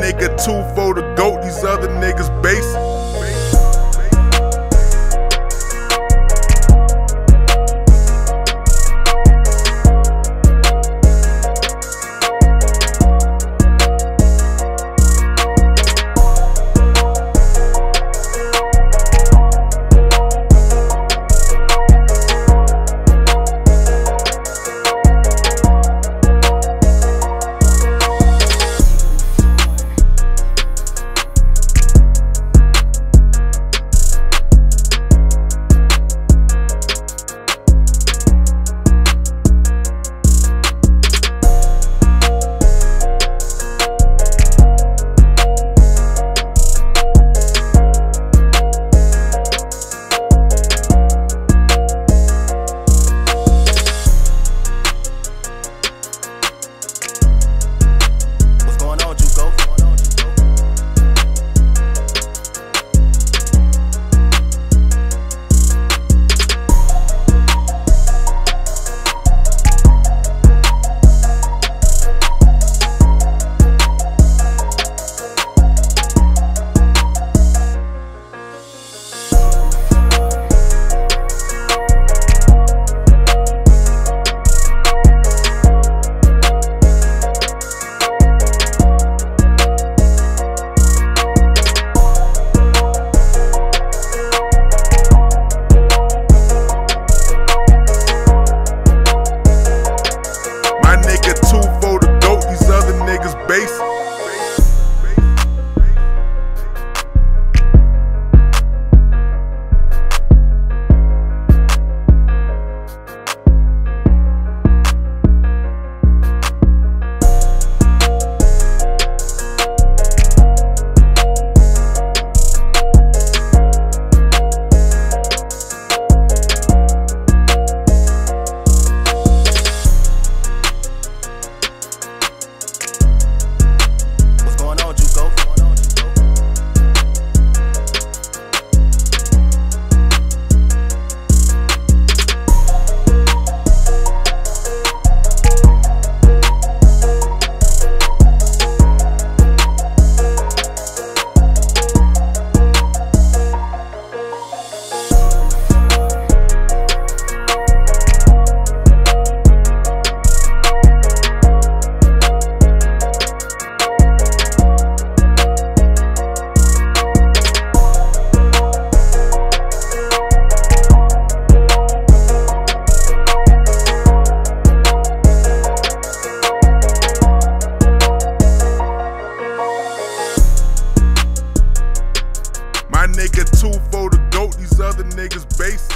nigga 2for the GOAT, these other niggas basic. Nigga 2for the GOAT, these other niggas basic.